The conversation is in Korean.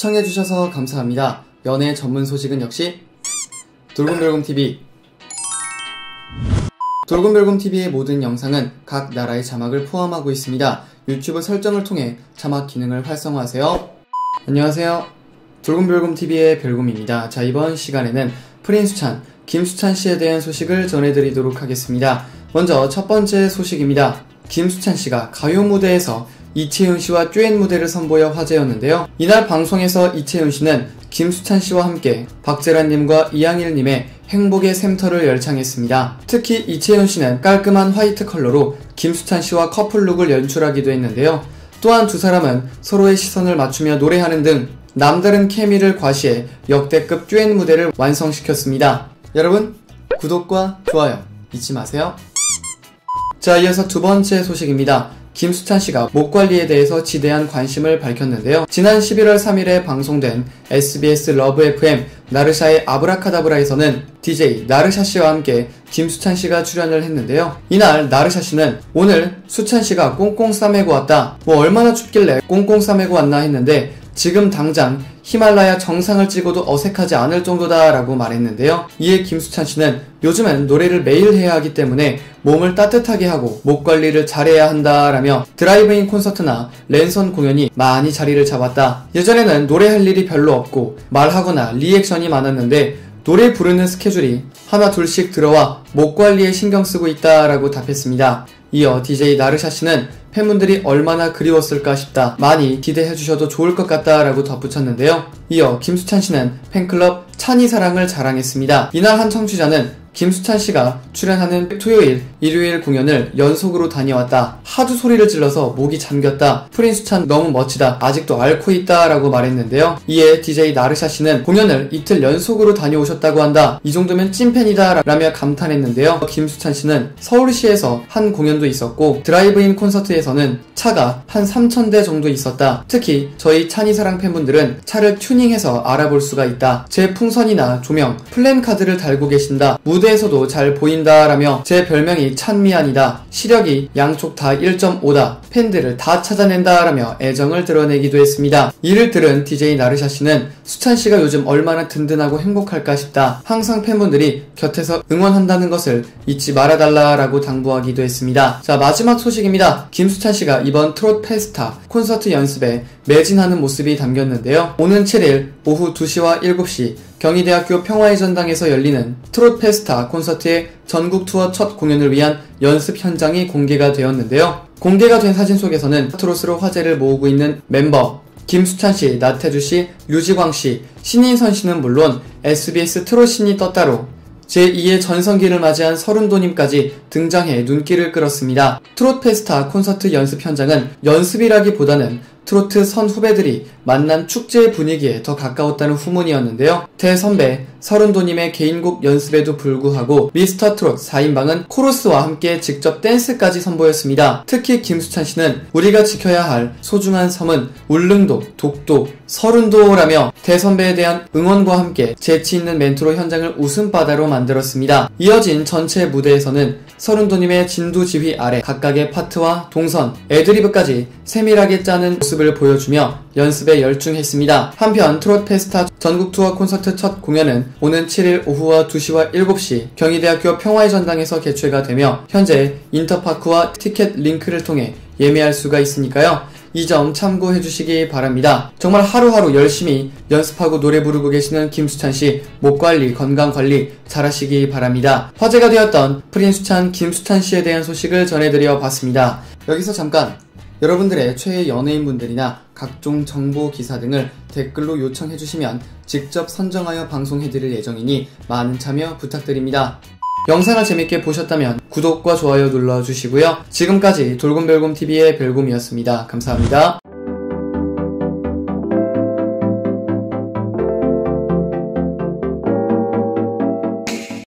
시청해주셔서 감사합니다. 연애 전문 소식은 역시 돌곰별곰TV. 돌곰별곰TV의 모든 영상은 각 나라의 자막을 포함하고 있습니다. 유튜브 설정을 통해 자막 기능을 활성화하세요. 안녕하세요, 돌곰별곰TV의 별곰입니다. 자, 이번 시간에는 프린스찬, 김수찬 씨에 대한 소식을 전해드리도록 하겠습니다. 먼저 첫 번째 소식입니다. 김수찬 씨가 가요 무대에서 이채윤 씨와 듀엣 무대를 선보여 화제였는데요. 이날 방송에서 이채윤 씨는 김수찬 씨와 함께 박재란님과 이양일님의 행복의 샘터를 열창했습니다. 특히 이채윤 씨는 깔끔한 화이트 컬러로 김수찬 씨와 커플룩을 연출하기도 했는데요. 또한 두 사람은 서로의 시선을 맞추며 노래하는 등 남다른 케미를 과시해 역대급 듀엣 무대를 완성시켰습니다. 여러분, 구독과 좋아요 잊지 마세요. 자, 이어서 두 번째 소식입니다. 김수찬 씨가 목 관리에 대해서 지대한 관심을 밝혔는데요. 지난 11월 3일에 방송된 SBS 러브 FM 나르샤의 아브라카다브라에서는 DJ 나르샤 씨와 함께 김수찬 씨가 출연을 했는데요. 이날 나르샤 씨는 오늘 수찬 씨가 꽁꽁 싸매고 왔다. 뭐 얼마나 춥길래 꽁꽁 싸매고 왔나 했는데 지금 당장 히말라야 정상을 찍어도 어색하지 않을 정도다 라고 말했는데요. 이에 김수찬 씨는 요즘엔 노래를 매일 해야 하기 때문에 몸을 따뜻하게 하고 목 관리를 잘해야 한다 라며 드라이브인 콘서트나 랜선 공연이 많이 자리를 잡았다. 예전에는 노래할 일이 별로 없고 말하거나 리액션이 많았는데 노래 부르는 스케줄이 하나 둘씩 들어와 목 관리에 신경 쓰고 있다 라고 답했습니다. 이어 DJ 나르샤 씨는 팬분들이 얼마나 그리웠을까 싶다, 많이 기대해주셔도 좋을 것 같다 라고 덧붙였는데요. 이어 김수찬 씨는 팬클럽 찬이사랑을 자랑했습니다. 이날 한 청취자는 김수찬 씨가 출연하는 토요일, 일요일 공연을 연속으로 다녀왔다. 하도 소리를 질러서 목이 잠겼다. 프린스찬 너무 멋지다. 아직도 앓고 있다 라고 말했는데요. 이에 DJ 나르샤 씨는 공연을 이틀 연속으로 다녀오셨다고 한다. 이 정도면 찐팬이다 라며 감탄했는데요. 김수찬 씨는 서울시에서 한 공연도 있었고 드라이브인 콘서트에서는 차가 한 3000대 정도 있었다. 특히 저희 찬이사랑 팬분들은 차를 튜닝해서 알아볼 수가 있다. 제 풍선이나 조명, 플랜카드를 달고 계신다. 무대에서도 잘 보인다 라며 제 별명이 찬미안이다. 시력이 양쪽 다 1.5다. 팬들을 다 찾아낸다 라며 애정을 드러내기도 했습니다. 이를 들은 DJ 나르샤 씨는 수찬 씨가 요즘 얼마나 든든하고 행복할까 싶다. 항상 팬분들이 곁에서 응원한다는 것을 잊지 말아달라 라고 당부하기도 했습니다. 자, 마지막 소식입니다. 김수찬 씨가 이번 트로트페스타 콘서트 연습에 매진하는 모습이 담겼는데요. 오는 7일 오후 2시와 7시 경희대학교 평화의 전당에서 열리는 트로트페스타 콘서트의 전국 투어 첫 공연을 위한 연습 현장이 공개가 되었는데요. 공개가 된 사진 속에서는 트로트로 화제를 모으고 있는 멤버 김수찬 씨, 나태주 씨, 유지광 씨, 신인선 씨는 물론 SBS 트롯 신이 떴다로 제2의 전성기를 맞이한 서른도님까지 등장해 눈길을 끌었습니다. 트로트페스타 콘서트 연습 현장은 연습이라기보다는 트로트 선후배들이 만난 축제의 분위기에 더 가까웠다는 후문이었는데요. 대선배 서른도님의 개인곡 연습에도 불구하고 미스터트롯 4인방은 코러스와 함께 직접 댄스까지 선보였습니다. 특히 김수찬 씨는 우리가 지켜야 할 소중한 섬은 울릉도, 독도, 서른도라며 대선배에 대한 응원과 함께 재치있는 멘트로 현장을 웃음바다로 만들었습니다. 이어진 전체 무대에서는 서른도님의 진두지휘 아래 각각의 파트와 동선, 애드리브까지 세밀하게 짜는 모습을 보여주며 연습에 열중했습니다. 한편 트롯페스타 전국투어 콘서트 첫 공연은 오는 7일 오후와 2시와 7시 경희대학교 평화의 전당에서 개최가 되며 현재 인터파크와 티켓 링크를 통해 예매할 수가 있으니까요. 이 점 참고해주시기 바랍니다. 정말 하루하루 열심히 연습하고 노래 부르고 계시는 김수찬씨, 목관리, 건강관리 잘하시기 바랍니다. 화제가 되었던 프린스찬, 김수찬씨에 대한 소식을 전해드려 봤습니다. 여기서 잠깐, 여러분들의 최애 연예인분들이나 각종 정보, 기사 등을 댓글로 요청해주시면 직접 선정하여 방송해드릴 예정이니 많은 참여 부탁드립니다. 영상을 재밌게 보셨다면 구독과 좋아요 눌러주시고요. 지금까지 돌곰별곰TV의 별곰이었습니다. 감사합니다.